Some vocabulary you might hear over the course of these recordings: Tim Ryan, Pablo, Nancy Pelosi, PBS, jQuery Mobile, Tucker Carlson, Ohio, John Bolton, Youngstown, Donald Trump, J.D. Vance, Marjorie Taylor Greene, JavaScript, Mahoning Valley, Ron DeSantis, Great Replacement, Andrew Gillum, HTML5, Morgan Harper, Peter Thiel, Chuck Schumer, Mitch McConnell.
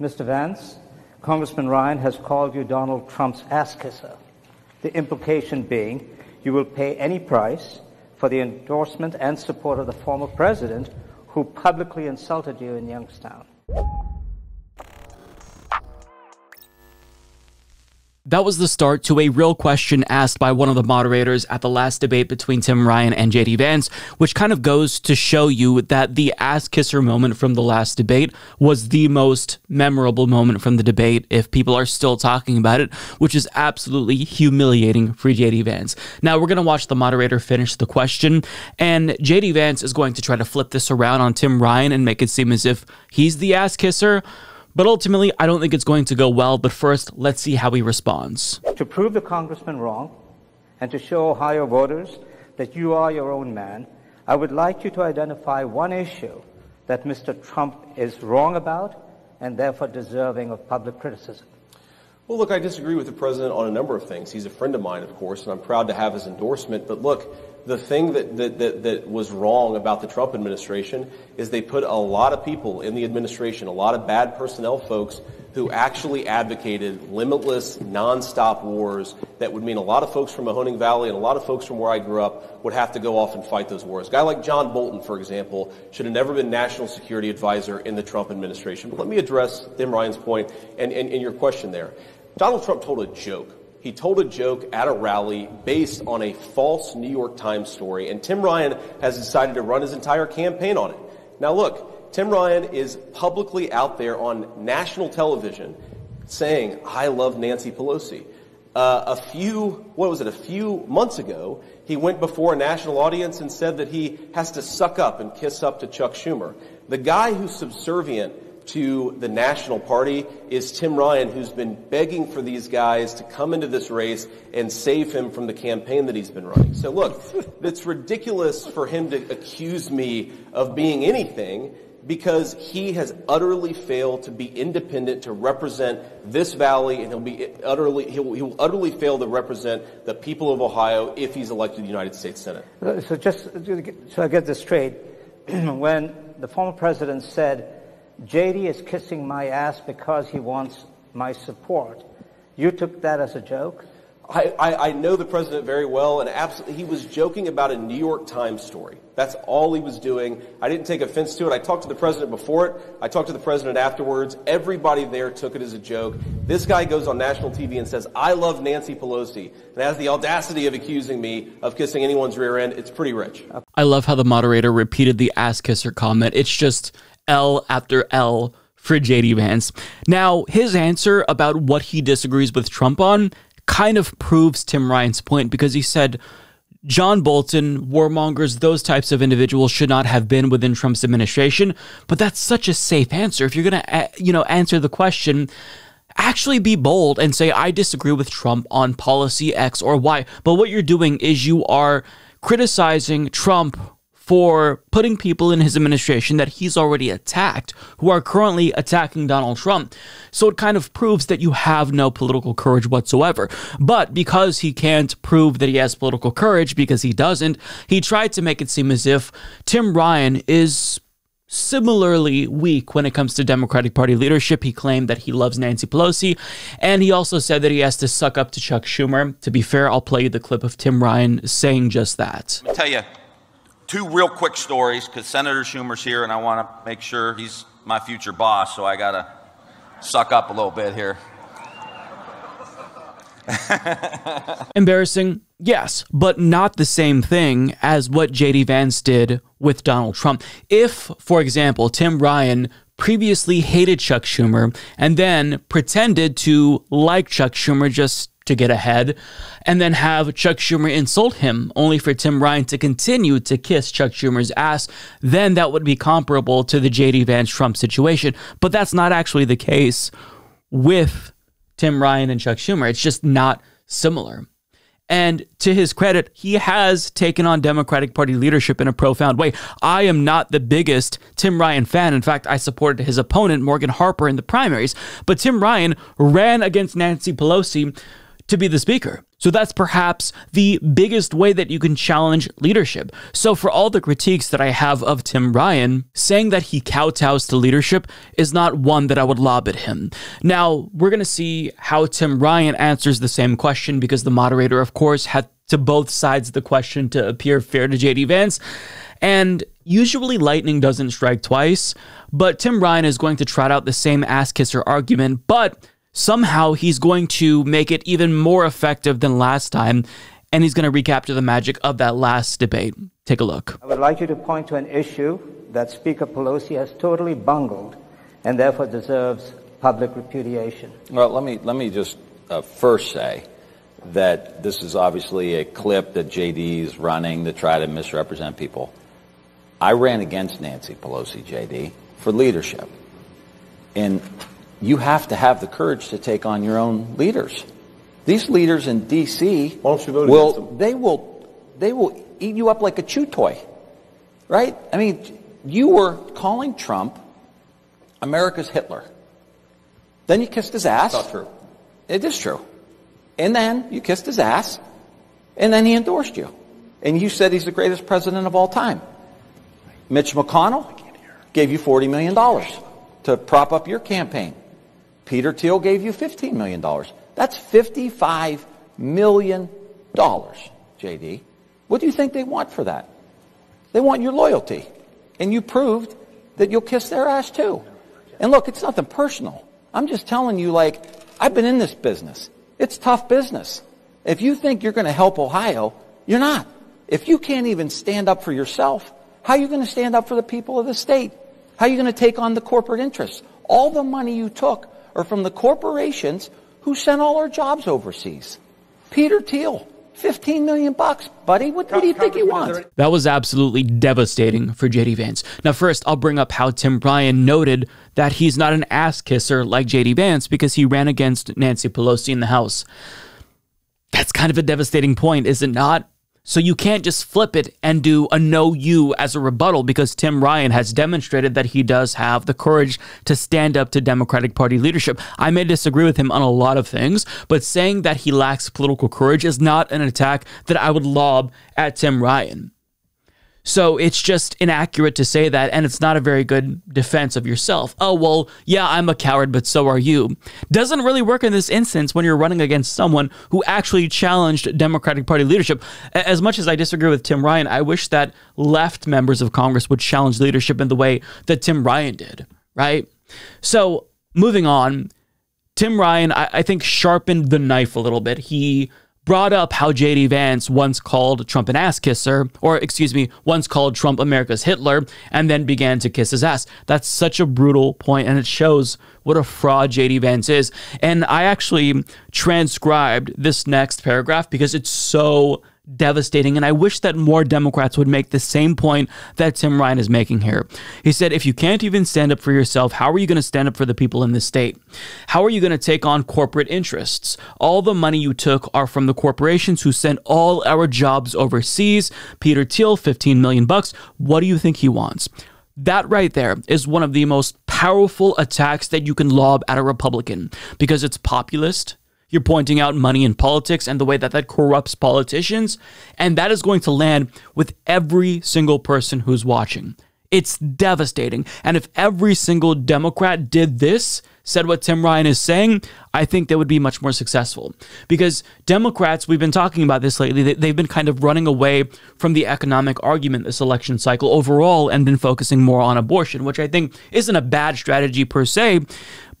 Mr. Vance, Congressman Ryan has called you Donald Trump's ass kisser, the implication being you will pay any price for the endorsement and support of the former president who publicly insulted you in Youngstown. That was the start to a real question asked by one of the moderators at the last debate between Tim Ryan and J.D. Vance, which kind of goes to show you that the ass-kisser moment from the last debate was the most memorable moment from the debate, if people are still talking about it, which is absolutely humiliating for J.D. Vance. Now, we're going to watch the moderator finish the question, and J.D. Vance is going to try to flip this around on Tim Ryan and make it seem as if he's the ass-kisser. But ultimately, I don't think it's going to go well. But first, let's see how he responds. To prove the congressman wrong and to show Ohio voters that you are your own man, I would like you to identify one issue that Mr. Trump is wrong about and therefore deserving of public criticism. Well, look, I disagree with the president on a number of things. He's a friend of mine, of course, and I'm proud to have his endorsement. But look, the thing that was wrong about the Trump administration is they put a lot of people in the administration, a lot of bad personnel folks who actually advocated limitless, nonstop wars that would mean a lot of folks from Mahoning Valley and a lot of folks from where I grew up would have to go off and fight those wars. A guy like John Bolton, for example, should have never been national security advisor in the Trump administration. But let me address Tim Ryan's point and your question there. Donald Trump told a joke. He told a joke at a rally based on a false New York Times story, and Tim Ryan has decided to run his entire campaign on it. Now look, Tim Ryan is publicly out there on national television saying, I love Nancy Pelosi. A few months ago, he went before a national audience and said that he has to suck up and kiss up to Chuck Schumer. The guy who's subservient to the national party is Tim Ryan, who's been begging for these guys to come into this race and save him from the campaign that he's been running. So look, it's ridiculous for him to accuse me of being anything because he has utterly failed to be independent to represent this valley, and he will utterly fail to represent the people of Ohio if he's elected to the United States Senate. So just so I get this straight, when the former president said, J.D. is kissing my ass because he wants my support, you took that as a joke? I know the president very well, and absolutely, he was joking about a New York Times story. That's all he was doing. I didn't take offense to it. I talked to the president before it. I talked to the president afterwards. Everybody there took it as a joke. This guy goes on national TV and says, I love Nancy Pelosi, and has the audacity of accusing me of kissing anyone's rear end. It's pretty rich. I love how the moderator repeated the ass-kisser comment. It's just L after L for J.D. Vance. Now, his answer about what he disagrees with Trump on kind of proves Tim Ryan's point, because he said John Bolton, warmongers, those types of individuals should not have been within Trump's administration. But that's such a safe answer. If you're going to, answer the question, actually be bold and say, I disagree with Trump on policy X or Y. But what you're doing is you are criticizing Trump for putting people in his administration that he's already attacked, who are currently attacking Donald Trump. So it kind of proves that you have no political courage whatsoever. But because he can't prove that he has political courage, because he doesn't, he tried to make it seem as if Tim Ryan is similarly weak when it comes to Democratic Party leadership. He claimed that he loves Nancy Pelosi, and he also said that he has to suck up to Chuck Schumer. To be fair, I'll play you the clip of Tim Ryan saying just that. I'll tell you two real quick stories, because Senator Schumer's here, and I want to make sure he's my future boss, so I got to suck up a little bit here. Embarrassing, yes, but not the same thing as what J.D. Vance did with Donald Trump. If, for example, Tim Ryan previously hated Chuck Schumer and then pretended to like Chuck Schumer just to get ahead, and then have Chuck Schumer insult him, only for Tim Ryan to continue to kiss Chuck Schumer's ass, then that would be comparable to the J.D. Vance Trump situation. But that's not actually the case with Tim Ryan and Chuck Schumer. It's just not similar. And to his credit, he has taken on Democratic Party leadership in a profound way. I am not the biggest Tim Ryan fan. In fact, I supported his opponent, Morgan Harper, in the primaries. But Tim Ryan ran against Nancy Pelosi to be the speaker. So that's perhaps the biggest way that you can challenge leadership. So for all the critiques that I have of Tim Ryan, saying that he kowtows to leadership is not one that I would lob at him. Now, we're going to see how Tim Ryan answers the same question, because the moderator, of course, had to both sides of the question to appear fair to J.D. Vance. And usually lightning doesn't strike twice, but Tim Ryan is going to trot out the same ass-kisser argument, but somehow he's going to make it even more effective than last time, and he's going to recapture the magic of that last debate. Take a look. I would like you to point to an issue that Speaker Pelosi has totally bungled and therefore deserves public repudiation. Well, let me just first say that this is obviously a clip that J.D. is running to try to misrepresent people. I ran against Nancy Pelosi, J.D., for leadership. And you have to have the courage to take on your own leaders. These leaders in D.C. They will eat you up like a chew toy, right? I mean, you were calling Trump America's Hitler. Then you kissed his ass. That's not true. It is true. And then you kissed his ass, and then he endorsed you. And you said he's the greatest president of all time. Mitch McConnell gave you $40 million to prop up your campaign. Peter Thiel gave you $15 million. That's $55 million, J.D. What do you think they want for that? They want your loyalty. And you proved that you'll kiss their ass too. And look, it's nothing personal. I'm just telling you, like, I've been in this business. It's tough business. If you think you're going to help Ohio, you're not. If you can't even stand up for yourself, how are you going to stand up for the people of the state? How are you going to take on the corporate interests? All the money you took are from the corporations who sent all our jobs overseas. Peter Thiel, $15 million, buddy. What do you think he wants? That was absolutely devastating for J.D. Vance. Now, first, I'll bring up how Tim Ryan noted that he's not an ass-kisser like J.D. Vance because he ran against Nancy Pelosi in the House. That's kind of a devastating point, is it not? So you can't just flip it and do a no you as a rebuttal, because Tim Ryan has demonstrated that he does have the courage to stand up to Democratic Party leadership. I may disagree with him on a lot of things, but saying that he lacks political courage is not an attack that I would lob at Tim Ryan. So it's just inaccurate to say that, and it's not a very good defense of yourself. Oh, well, yeah, I'm a coward, but so are you. Doesn't really work in this instance when you're running against someone who actually challenged Democratic Party leadership. As much as I disagree with Tim Ryan, I wish that left members of Congress would challenge leadership in the way that Tim Ryan did, right? So moving on, Tim Ryan, I think, sharpened the knife a little bit. He brought up how J.D. Vance once called Trump an ass-kisser, or excuse me, once called Trump America's Hitler, and then began to kiss his ass. That's such a brutal point, and it shows what a fraud J.D. Vance is. And I actually transcribed this next paragraph because it's so devastating, and I wish that more Democrats would make the same point that Tim Ryan is making here. He said, if you can't even stand up for yourself, how are you going to stand up for the people in this state? How are you going to take on corporate interests? All the money you took are from the corporations who sent all our jobs overseas. Peter Thiel, $15 million. What do you think he wants? That right there is one of the most powerful attacks that you can lob at a Republican, because it's populist. You're pointing out money in politics and the way that that corrupts politicians, and that is going to land with every single person who's watching. It's devastating. And if every single Democrat did this, said what Tim Ryan is saying, I think they would be much more successful. Because Democrats, we've been talking about this lately, they've been kind of running away from the economic argument this election cycle overall and been focusing more on abortion, which I think isn't a bad strategy per se,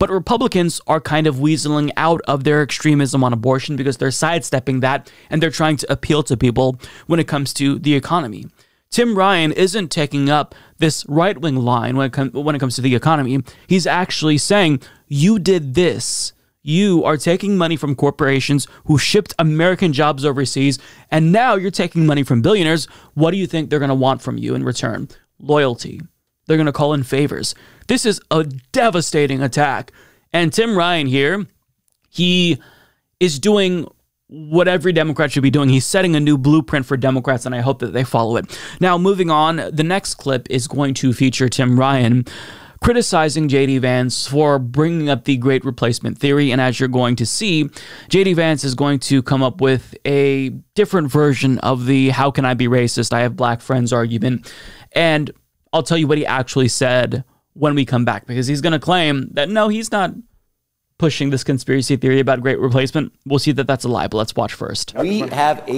but Republicans are kind of weaseling out of their extremism on abortion because they're sidestepping that and they're trying to appeal to people when it comes to the economy. Tim Ryan isn't taking up this right-wing line when it comes to the economy. He's actually saying, you did this. You are taking money from corporations who shipped American jobs overseas, and now you're taking money from billionaires. What do you think they're going to want from you in return? Loyalty. They're going to call in favors. This is a devastating attack. And Tim Ryan here, he is doing what every Democrat should be doing. He's setting a new blueprint for Democrats, and I hope that they follow it. Now, moving on, the next clip is going to feature Tim Ryan criticizing J.D. Vance for bringing up the Great Replacement theory. And as you're going to see, J.D. Vance is going to come up with a different version of the "how can I be racist? I have black friends" argument. And I'll tell you what he actually said when we come back, because he's going to claim that, no, he's not pushing this conspiracy theory about Great Replacement. We'll see that that's a lie, but let's watch first. We have a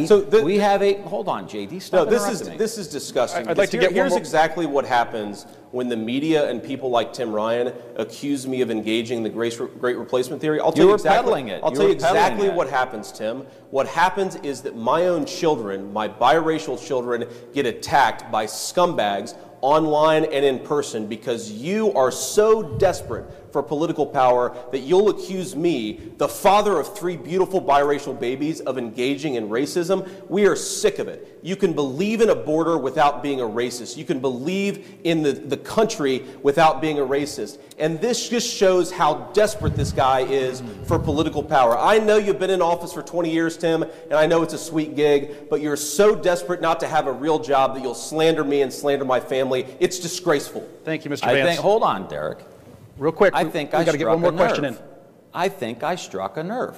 hold on, JD. Stop. No, this is disgusting. I'd like to get here's exactly what happens when the media and people like Tim Ryan accuse me of engaging the Great Replacement theory. I'll tell you exactly. I'll tell you exactly what happens, Tim. What happens is that my own children, my biracial children, get attacked by scumbags online and in person because you are so desperate for political power that you'll accuse me, the father of three beautiful biracial babies, of engaging in racism. We are sick of it. You can believe in a border without being a racist. You can believe in the country without being a racist. And this just shows how desperate this guy is for political power. I know you've been in office for 20 years, Tim, and I know it's a sweet gig, but you're so desperate not to have a real job that you'll slander me and slander my family. It's disgraceful. Thank you, Mr. Vance. Hold on, Derek. Real quick, I got to get one more question in. I think I struck a nerve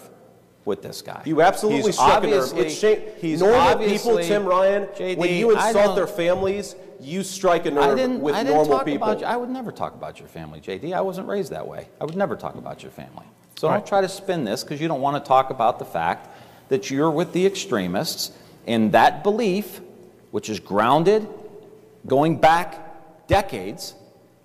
with this guy. You absolutely struck a nerve. It's shame. Normal people, Tim Ryan, JD, when you insult their families, you strike a nerve with normal people. I would never talk about your family, JD. I wasn't raised that way. I would never talk about your family. So don't try to spin this, because you don't want to talk about the fact that you're with the extremists, and that belief, which is grounded, going back decades,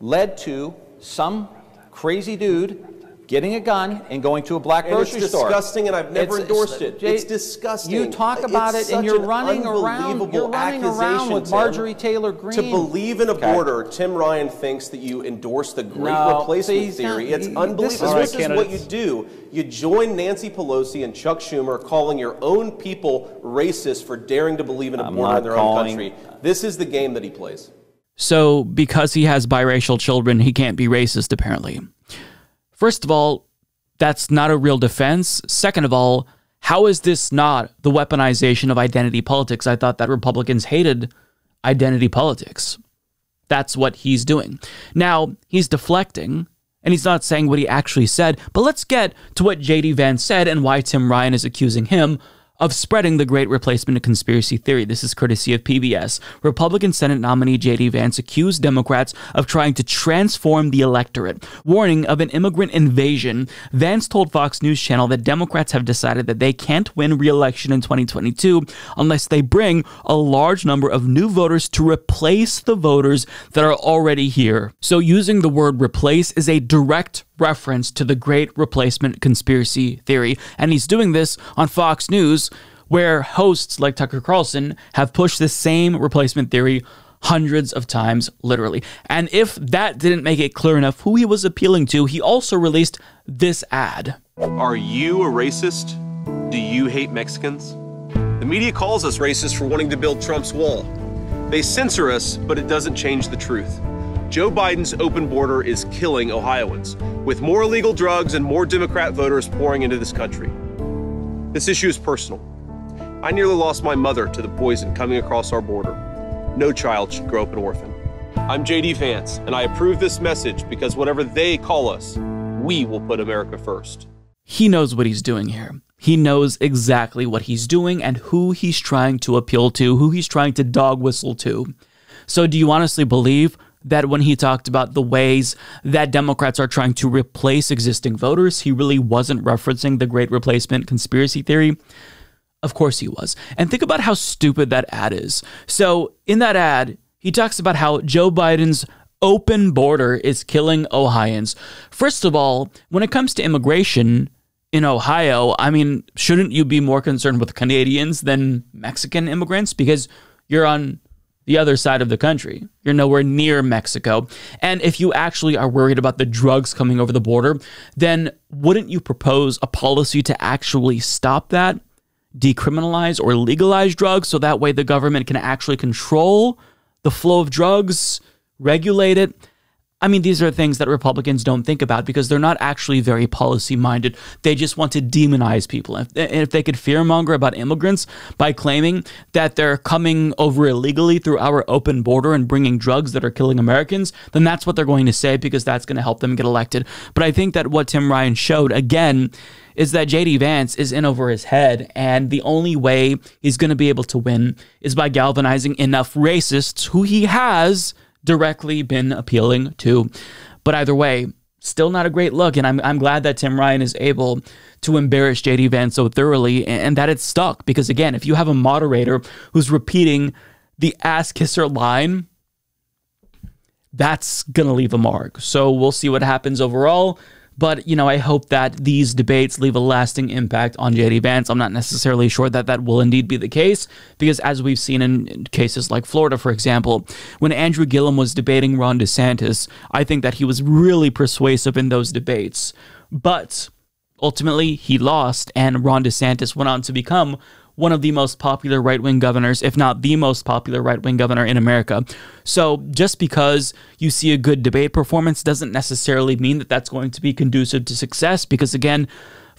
led to some crazy dude getting a gun and going to a black grocery store. It's disgusting, and I've never endorsed it. It's disgusting. You talk about it, and you're running around. You're running around with Marjorie Taylor Greene. To believe in a border, Tim Ryan thinks that you endorse the Great Replacement theory. It's unbelievable. This is what you do. You join Nancy Pelosi and Chuck Schumer calling your own people racist for daring to believe in a border in their own country. This is the game that he plays. So because he has biracial children, he can't be racist, apparently. First of all, that's not a real defense. Second of all, how is this not the weaponization of identity politics? I thought that Republicans hated identity politics. That's what he's doing. Now, he's deflecting, and he's not saying what he actually said, but let's get to what J.D. Vance said and why Tim Ryan is accusing him of spreading the Great Replacement conspiracy theory. This is courtesy of PBS. Republican Senate nominee J.D. Vance accused Democrats of trying to transform the electorate, warning of an immigrant invasion. Vance told Fox News Channel that Democrats have decided that they can't win re-election in 2022 unless they bring a large number of new voters to replace the voters that are already here. So using the word replace is a direct reference to the Great Replacement conspiracy theory. And he's doing this on Fox News, where hosts like Tucker Carlson have pushed the same replacement theory hundreds of times, literally. And if that didn't make it clear enough who he was appealing to, he also released this ad. Are you a racist? Do you hate Mexicans? The media calls us racist for wanting to build Trump's wall. They censor us, but it doesn't change the truth. Joe Biden's open border is killing Ohioans, with more illegal drugs and more Democrat voters pouring into this country. This issue is personal. I nearly lost my mother to the poison coming across our border. No child should grow up an orphan. I'm J.D. Vance, and I approve this message because whatever they call us, we will put America first. He knows what he's doing here. He knows exactly what he's doing and who he's trying to appeal to, who he's trying to dog whistle to. So do you honestly believe that when he talked about the ways that Democrats are trying to replace existing voters, he really wasn't referencing the Great Replacement conspiracy theory? Of course he was. And think about how stupid that ad is. So in that ad, he talks about how Joe Biden's open border is killing Ohioans. First of all, when it comes to immigration in Ohio, I mean, shouldn't you be more concerned with Canadians than Mexican immigrants? Because you're on the other side of the country. You're nowhere near Mexico. And if you actually are worried about the drugs coming over the border, then wouldn't you propose a policy to actually stop that, decriminalize or legalize drugs, so that way the government can actually control the flow of drugs, regulate it? I mean, these are things that Republicans don't think about because they're not actually very policy-minded. They just want to demonize people. And if they could fearmonger about immigrants by claiming that they're coming over illegally through our open border and bringing drugs that are killing Americans, then that's what they're going to say because that's going to help them get elected. But I think that what Tim Ryan showed, again, is that J.D. Vance is in over his head, and the only way he's going to be able to win is by galvanizing enough racists who he has directly been appealing to. But either way, still not a great look, and I'm glad that Tim Ryan is able to embarrass J.D. Vance so thoroughly and that it's stuck, because again, if you have a moderator who's repeating the ass-kisser line, that's gonna leave a mark. So we'll see what happens overall. But, you know, I hope that these debates leave a lasting impact on J.D. Vance. I'm not necessarily sure that that will indeed be the case, because as we've seen in cases like Florida, for example, when Andrew Gillum was debating Ron DeSantis, I think that he was really persuasive in those debates. But ultimately, he lost, and Ron DeSantis went on to become one of the most popular right-wing governors, if not the most popular right-wing governor in America. So just because you see a good debate performance doesn't necessarily mean that that's going to be conducive to success, because again,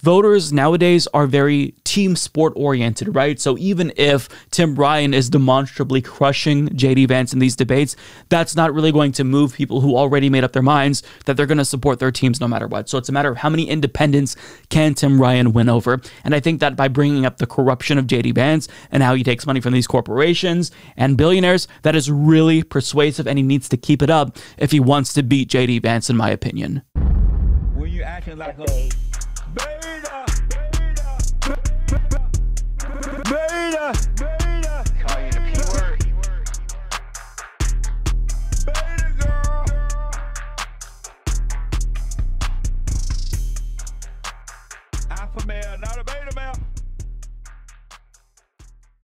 voters nowadays are very team sport oriented, right? So even if Tim Ryan is demonstrably crushing J.D. Vance in these debates, that's not really going to move people who already made up their minds that they're going to support their teams no matter what. So it's a matter of how many independents can Tim Ryan win over. And I think that by bringing up the corruption of J.D. Vance and how he takes money from these corporations and billionaires, that is really persuasive, and he needs to keep it up if he wants to beat J.D. Vance, in my opinion. Were you acting like a